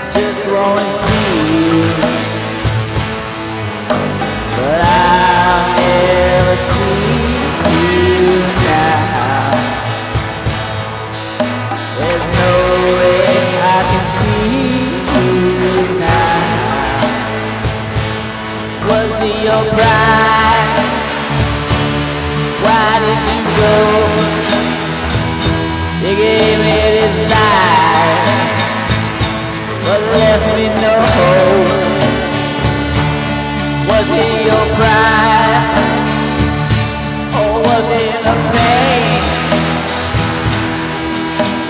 I just wanna see you, but I'll never see you now. There's no way I can see you now. Was it your pride? Why did you go? You gave me this life, but left me no hope. Was it your pride, or was it the pain?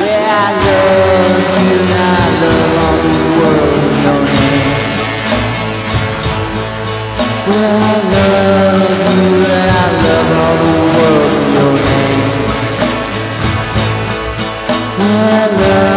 Yeah, I love you and I love all the world, no name. Well, I love you and I love all the world, no name. Well, I love